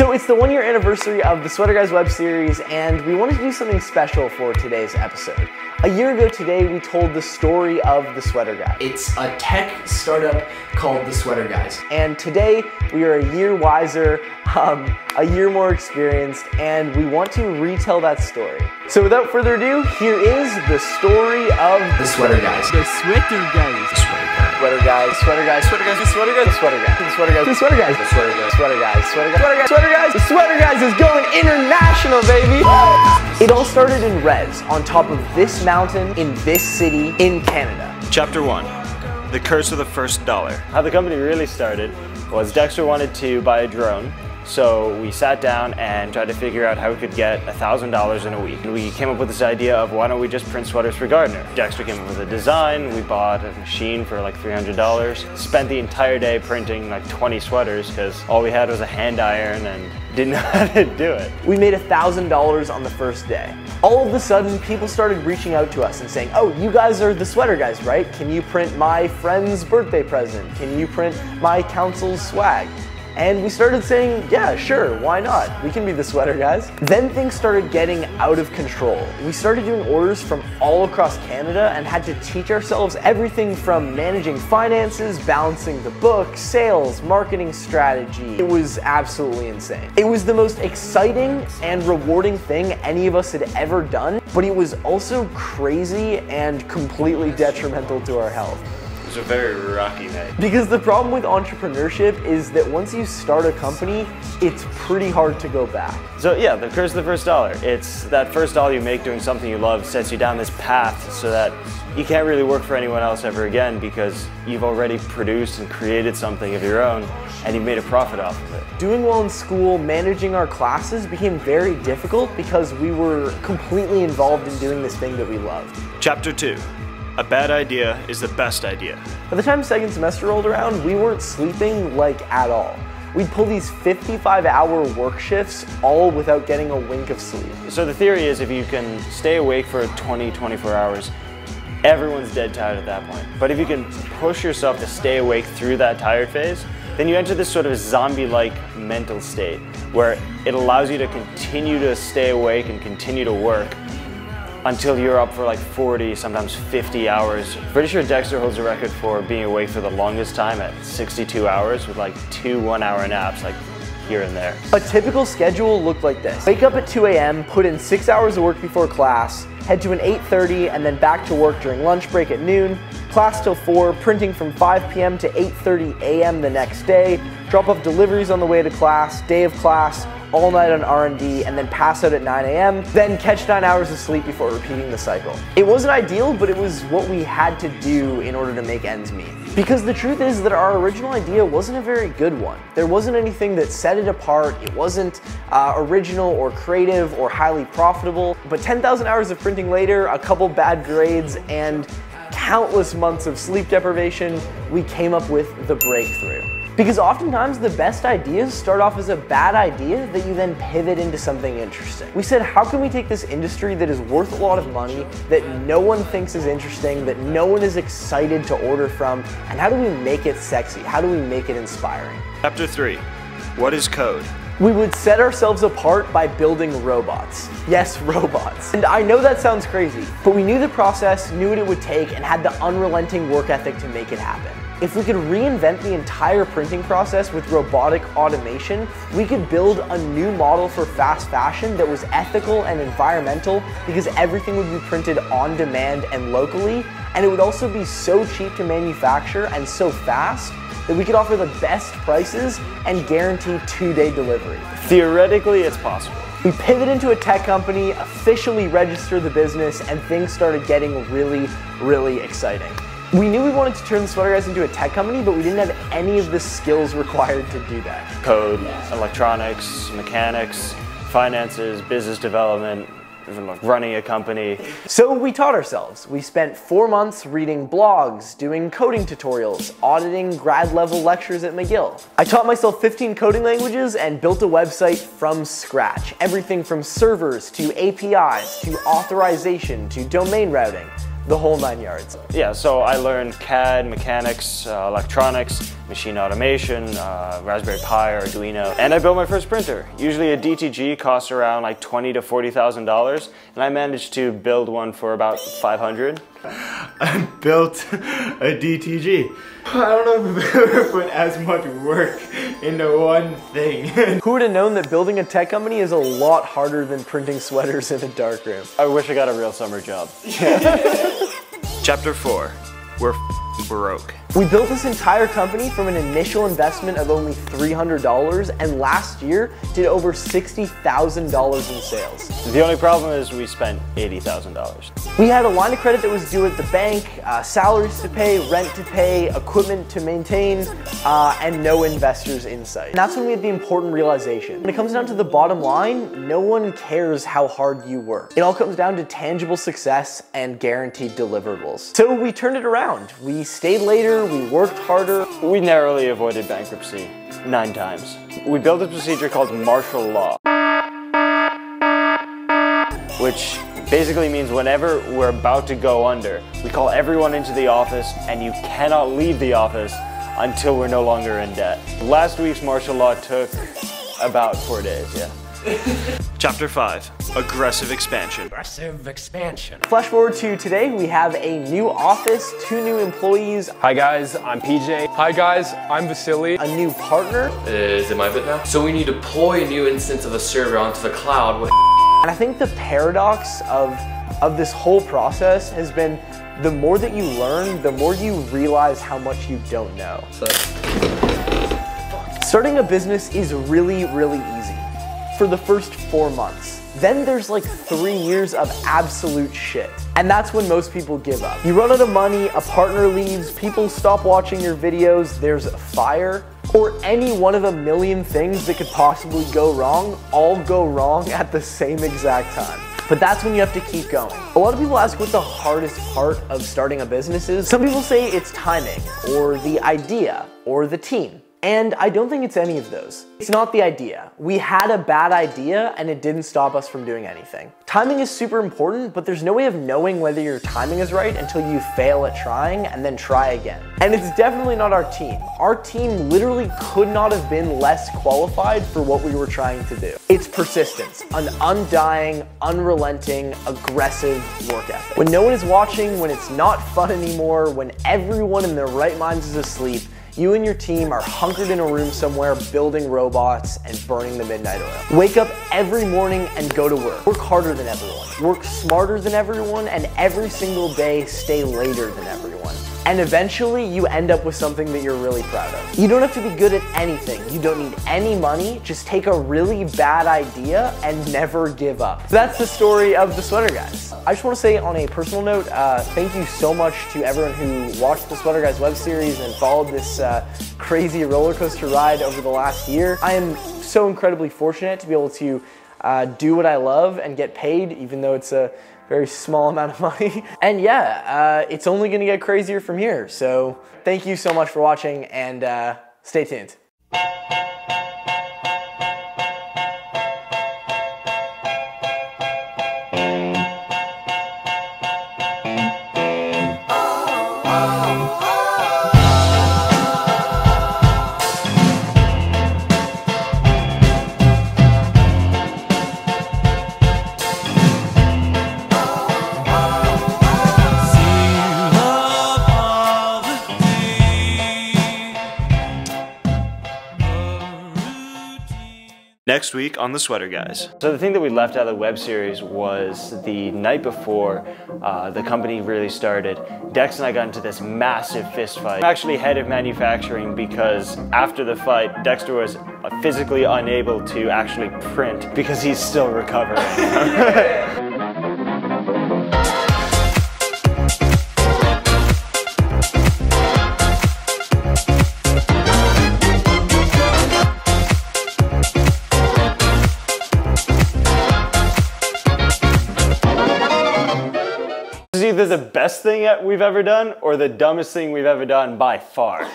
So it's the 1-year anniversary of the Sweater Guys web series, and we wanted to do something special for today's episode. A year ago today, we told the story of the Sweater Guys. It's a tech startup called the Sweater Guys. And today, we are a year wiser, a year more experienced, and we want to retell that story. So without further ado, here is the story of the Sweater Guys. The Sweater Guys. The Sweater Guys. Sweater guys, sweater guys, sweater guys, sweater guys, sweater guys, sweater guys, sweater guys, sweater guys, sweater guys, sweater guys, sweater guys, the Sweater Guys is going international, baby! It all started in Res, on top of this mountain, in this city, in Canada. Chapter 1, The Curse of the First Dollar. How the company really started was Dexter wanted to buy a drone, so we sat down and tried to figure out how we could get $1,000 in a week. And we came up with this idea of why don't we just print sweaters for Gardner. Dexter came up with a design, we bought a machine for like $300, spent the entire day printing like 20 sweaters because all we had was a hand iron and didn't know how to do it. We made $1,000 on the first day. All of a sudden, people started reaching out to us and saying, oh, you guys are the Sweater Guys, right? Can you print my friend's birthday present? Can you print my council's swag? And we started saying, yeah, sure, why not? We can be the Sweater Guys. Then things started getting out of control. We started doing orders from all across Canada and had to teach ourselves everything from managing finances, balancing the book, sales, marketing strategy. It was absolutely insane. It was the most exciting and rewarding thing any of us had ever done, but it was also crazy and completely detrimental to our health. It was a very rocky night. Because the problem with entrepreneurship is that once you start a company, it's pretty hard to go back. So yeah, the curse of the first dollar. It's that first dollar you make doing something you love sets you down this path so that you can't really work for anyone else ever again because you've already produced and created something of your own and you've made a profit off of it. Doing well in school, managing our classes became very difficult because we were completely involved in doing this thing that we loved. Chapter 2. A bad idea is the best idea. By the time second semester rolled around, we weren't sleeping like at all. We'd pull these 55-hour work shifts all without getting a wink of sleep. So the theory is if you can stay awake for 20, 24 hours, everyone's dead tired at that point. But if you can push yourself to stay awake through that tired phase, then you enter this sort of zombie-like mental state where it allows you to continue to stay awake and continue to work until you're up for like 40, sometimes 50 hours. Pretty sure Dexter holds a record for being awake for the longest time at 62 hours with like 2 one-hour naps like here and there. A typical schedule looked like this. Wake up at 2 a.m., put in 6 hours of work before class, head to an 8:30 and then back to work during lunch break at noon, class till 4, printing from 5 p.m. to 8:30 a.m. the next day, drop off deliveries on the way to class, day of class, all night on R&D, and then pass out at 9 a.m., then catch 9 hours of sleep before repeating the cycle. It wasn't ideal, but it was what we had to do in order to make ends meet. Because the truth is that our original idea wasn't a very good one. There wasn't anything that set it apart, it wasn't original or creative or highly profitable, but 10,000 hours of printing later, a couple bad grades, and countless months of sleep deprivation, we came up with the breakthrough. Because oftentimes the best ideas start off as a bad idea that you then pivot into something interesting. We said, how can we take this industry that is worth a lot of money, that no one thinks is interesting, that no one is excited to order from, and how do we make it sexy? How do we make it inspiring? Chapter 3, what is code? We would set ourselves apart by building robots. Yes, robots. And I know that sounds crazy, but we knew the process, knew what it would take, and had the unrelenting work ethic to make it happen. If we could reinvent the entire printing process with robotic automation, we could build a new model for fast fashion that was ethical and environmental because everything would be printed on demand and locally, and it would also be so cheap to manufacture and so fast that we could offer the best prices and guarantee 2-day delivery. Theoretically, it's possible. We pivoted into a tech company, officially registered the business, and things started getting really, really exciting. We knew we wanted to turn the Sweater Guys into a tech company, but we didn't have any of the skills required to do that. Code, electronics, mechanics, finances, business development, even like running a company. So we taught ourselves. We spent 4 months reading blogs, doing coding tutorials, auditing grad level lectures at McGill. I taught myself 15 coding languages and built a website from scratch. Everything from servers to APIs to authorization to domain routing. The whole 9 yards. Yeah, so I learned CAD, mechanics, electronics, machine automation, Raspberry Pi, Arduino, and I built my first printer. Usually a DTG costs around like $20,000 to $40,000, and I managed to build one for about $500. I built a DTG. I don't know if I've ever put as much work into one thing. Who would have known that building a tech company is a lot harder than printing sweaters in a darkroom? I wish I got a real summer job. Chapter 4. We're broke. We built this entire company from an initial investment of only $300 and last year did over $60,000 in sales. The only problem is we spent $80,000. We had a line of credit that was due at the bank, salaries to pay, rent to pay, equipment to maintain, and no investors in sight. And that's when we had the important realization. When it comes down to the bottom line, no one cares how hard you work. It all comes down to tangible success and guaranteed deliverables. So we turned it around. We stayed later. We worked harder. We narrowly avoided bankruptcy 9 times. We built a procedure called martial law, which basically means whenever we're about to go under, we call everyone into the office and you cannot leave the office until we're no longer in debt. Last week's martial law took about 4 days, yeah. Chapter 5. Aggressive expansion. Aggressive expansion. Flash forward to today, we have a new office, 2 new employees. Hi guys, I'm PJ. Hi guys, I'm Vasily. A new partner. Is it my bit now? So we need to deploy a new instance of a server onto the cloud with. And I think the paradox of this whole process has been the more that you learn, the more you realize how much you don't know. So. Starting a business is really, really easy. For the first 4 months. Then there's like 3 years of absolute shit. And that's when most people give up. You run out of money, a partner leaves, people stop watching your videos, there's a fire, or any one of a million things that could possibly go wrong, all go wrong at the same exact time. But that's when you have to keep going. A lot of people ask what the hardest part of starting a business is. Some people say it's timing, or the idea, or the team. And I don't think it's any of those. It's not the idea. We had a bad idea and it didn't stop us from doing anything. Timing is super important, but there's no way of knowing whether your timing is right until you fail at trying and then try again. And it's definitely not our team. Our team literally could not have been less qualified for what we were trying to do. It's persistence, an undying, unrelenting, aggressive work ethic. When no one is watching, when it's not fun anymore, when everyone in their right minds is asleep, you and your team are hunkered in a room somewhere building robots and burning the midnight oil. Wake up every morning and go to work. Work harder than everyone. Work smarter than everyone, and every single day stay later than everyone. And eventually you end up with something that you're really proud of. You don't have to be good at anything. You don't need any money. Just take a really bad idea and never give up. That's the story of The Sweater Guys. I just want to say on a personal note, thank you so much to everyone who watched The Sweater Guys web series and followed this crazy roller coaster ride over the last year. I am so incredibly fortunate to be able to do what I love and get paid, even though it's a very small amount of money. And yeah, it's only gonna get crazier from here. So thank you so much for watching and stay tuned. Next week on The Sweater Guys. So the thing that we left out of the web series was the night before the company really started, Dex and I got into this massive fist fight. I'm actually head of manufacturing because after the fight, Dexter was physically unable to actually print because he's still recovering. Either the best thing we've ever done or the dumbest thing we've ever done by far.